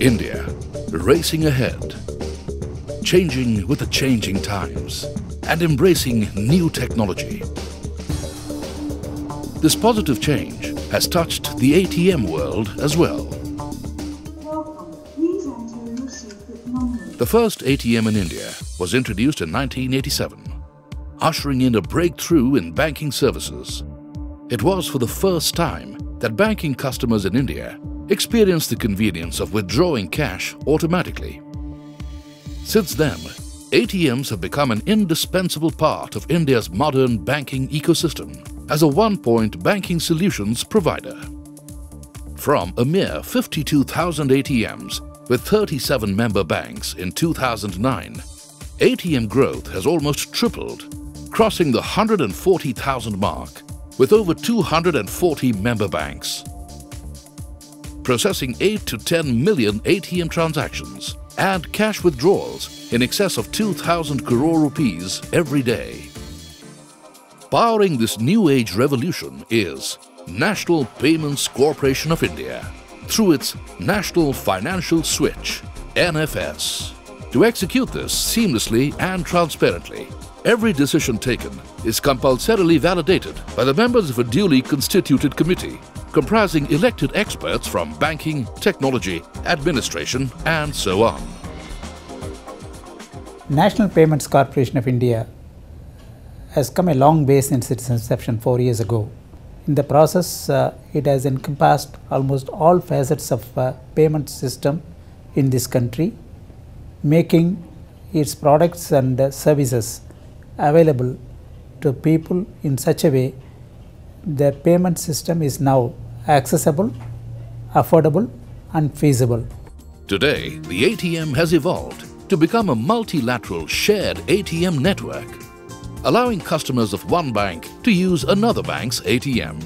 India, racing ahead, changing with the changing times and embracing new technology. This positive change has touched the ATM world as well. The first ATM in India was introduced in 1987, ushering in a breakthrough in banking services. It was for the first time that banking customers in India experienced the convenience of withdrawing cash automatically. Since then, ATMs have become an indispensable part of India's modern banking ecosystem as a one-point banking solutions provider. From a mere 52,000 ATMs with 37 member banks in 2009, ATM growth has almost tripled, crossing the 140,000 mark with over 240 member banks. Processing 8 to 10 million ATM transactions and cash withdrawals in excess of 2,000 crore rupees every day. Powering this new age revolution is National Payments Corporation of India through its National Financial Switch, NFS. To execute this seamlessly and transparently, every decision taken is compulsorily validated by the members of a duly constituted committee comprising elected experts from banking, technology, administration and so on. National Payments Corporation of India has come a long way since its inception 4 years ago. In the process, it has encompassed almost all facets of payment system in this country, making its products and services available to people in such a way the payment system is now accessible, affordable and feasible. Today, the ATM has evolved to become a multilateral shared ATM network, allowing customers of one bank to use another bank's ATM.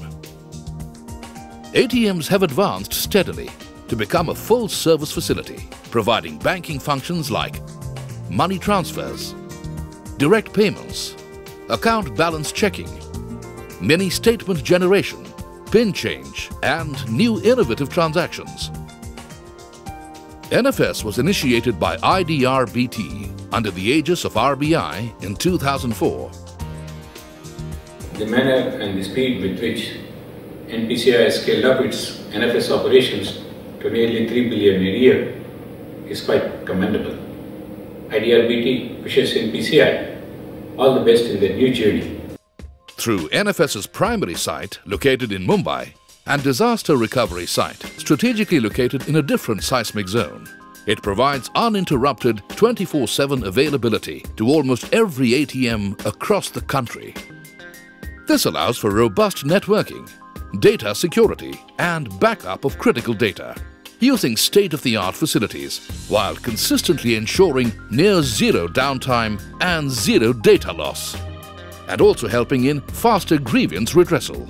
ATMs have advanced steadily to become a full-service facility, providing banking functions like money transfers, direct payments, account balance checking, mini statement generation, PIN change and new innovative transactions. NFS was initiated by IDRBT under the aegis of RBI in 2004. The manner and the speed with which NPCI has scaled up its NFS operations to nearly 3 billion a year is quite commendable. IDRBT wishes NPCI all the best in their new journey. Through NFS's primary site located in Mumbai and disaster recovery site strategically located in a different seismic zone, it provides uninterrupted 24/7 availability to almost every ATM across the country. This allows for robust networking, data security and backup of critical data, using state-of-the-art facilities while consistently ensuring near-zero downtime and zero data loss, and also helping in faster grievance redressal.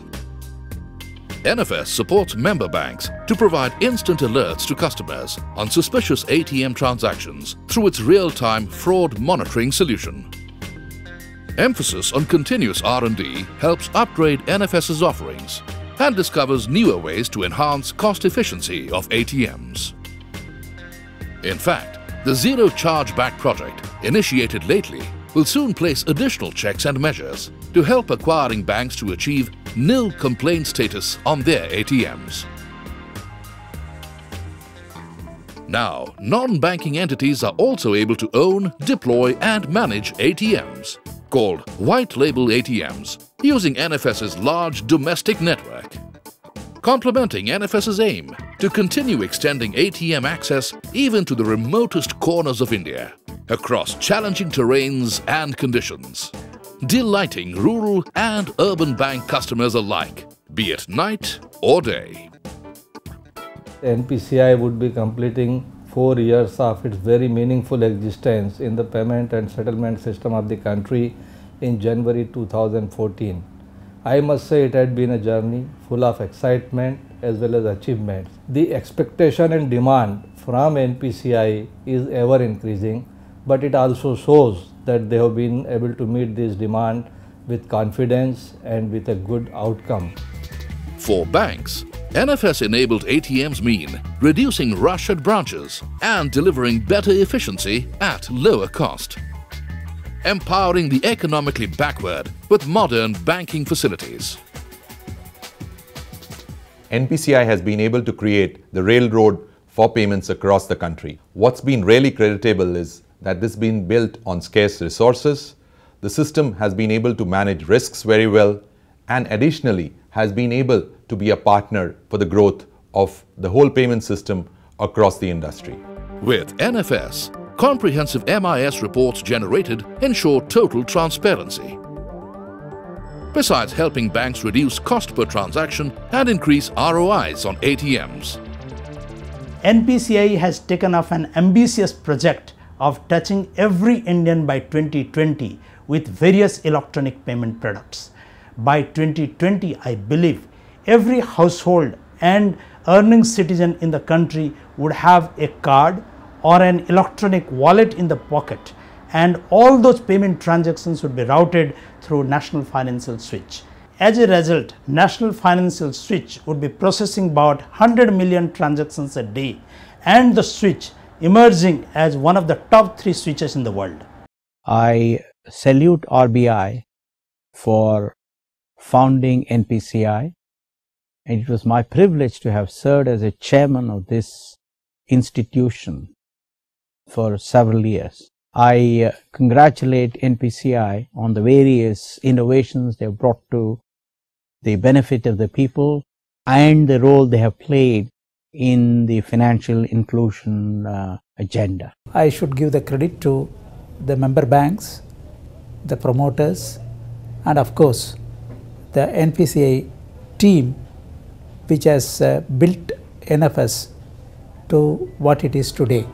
NFS supports member banks to provide instant alerts to customers on suspicious ATM transactions through its real-time fraud monitoring solution. Emphasis on continuous R&D helps upgrade NFS's offerings and discovers newer ways to enhance cost efficiency of ATMs. In fact, the Zero Charge Back project, initiated lately, will soon place additional checks and measures to help acquiring banks to achieve nil complaint status on their ATMs. Now, non-banking entities are also able to own, deploy and manage ATMs, called white label ATMs, using NFS's large domestic network, complementing NFS's aim to continue extending ATM access even to the remotest corners of India, across challenging terrains and conditions, delighting rural and urban bank customers alike, be it night or day. NPCI would be completing 4 years of its very meaningful existence in the payment and settlement system of the country in January 2014. I must say it had been a journey full of excitement as well as achievements. The expectation and demand from NPCI is ever increasing, but it also shows that they have been able to meet this demand with confidence and with a good outcome. For banks, NFS-enabled ATMs mean reducing rush at branches and delivering better efficiency at lower cost. Empowering the economically backward with modern banking facilities. NPCI has been able to create the railroad for payments across the country. What's been really creditable is that this has been built on scarce resources. The system has been able to manage risks very well and additionally has been able to be a partner for the growth of the whole payment system across the industry. With NFS, comprehensive MIS reports generated ensure total transparency. Besides helping banks reduce cost per transaction and increase ROIs on ATMs. NPCI has taken up an ambitious project of touching every Indian by 2020 with various electronic payment products. By 2020, I believe every household and earning citizen in the country would have a card or an electronic wallet in the pocket, and all those payment transactions would be routed through National Financial Switch. As a result, National Financial Switch would be processing about 100 million transactions a day, and the switch emerging as one of the top 3 switches in the world. I salute RBI for founding NPCI, and it was my privilege to have served as a chairman of this institution for several years. I congratulate NPCI on the various innovations they have brought to the benefit of the people and the role they have played in the financial inclusion agenda. I should give the credit to the member banks, the promoters, and of course the NPCI team, which has built NFS to what it is today.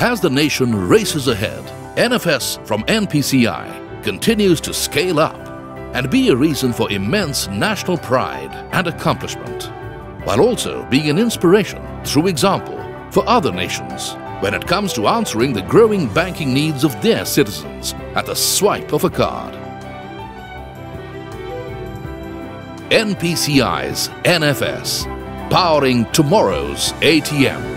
As the nation races ahead, NFS from NPCI continues to scale up and be a reason for immense national pride and accomplishment, while also being an inspiration through example for other nations when it comes to answering the growing banking needs of their citizens at the swipe of a card. NPCI's NFS, powering tomorrow's ATM.